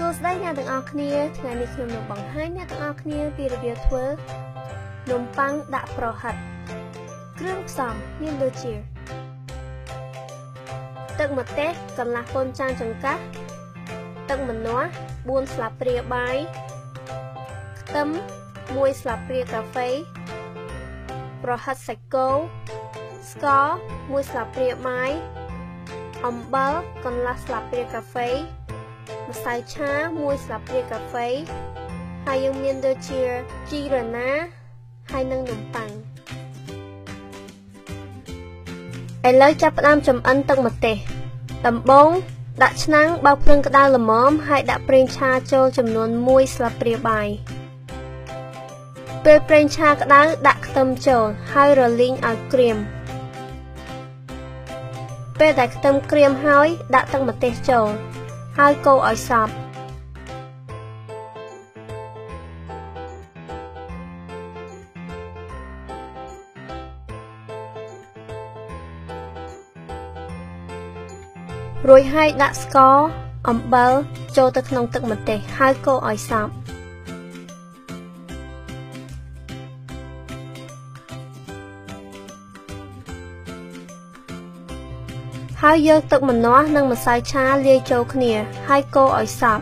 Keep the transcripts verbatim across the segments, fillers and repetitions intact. សួស្តីអ្នកទាំងអស់គ្នាថ្ងៃនេះខ្ញុំមកបង្ហាញអ្នកទាំងអស់គ្នាពីរបៀបធ្វើនំប៉័ងដាក់ប្រហិតគ្រឿងផ្សំមានដូចជា ម្សៅឆាមួយស្លាបព្រាកាហ្វេ Hai cô ở sọp Rồi hai đã có ẩm bơ cho tất nông tất mật tệ hai cô ở sọp Hai dương tự mình nói nâng một sai cha lia châu khnia hai cô ở sạp.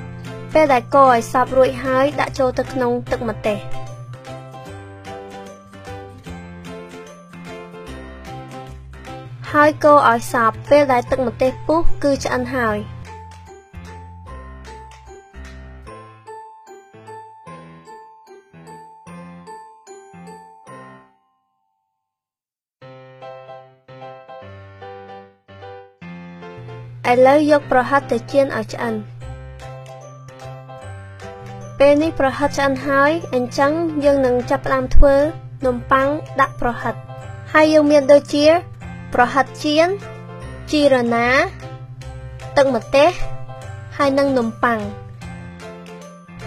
Về đại cô ở sạp rồi hai đã châu tự nông tự mặt tệ. Hai cô ở sạp về đại tự mặt tệ phúc cư cho anh hỏi. Ai lấy dọc pro hát từ trên ở chân. Penny pro hát chân hai, anh trắng dương nâng chắp làm thưa, nôm pang đặt pro hát. Hai dương miền đôi chia, pro hát chiến, chia rồi ná, tận một té, hai nâng nôm pang.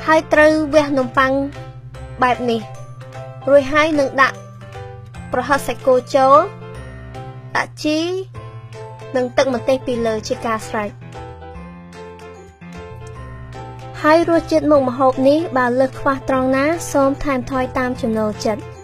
Hai trừ về nôm pang, bẹp nè, rồi hai nâng đặt, pro hát sạch cô chó, đặt chi. Nâng tận một tay pillar chia ca sạch. Hai rô chết mộng một hộp ní bà lực khoa trong ná xóm tham thoi tam chùm nô chật.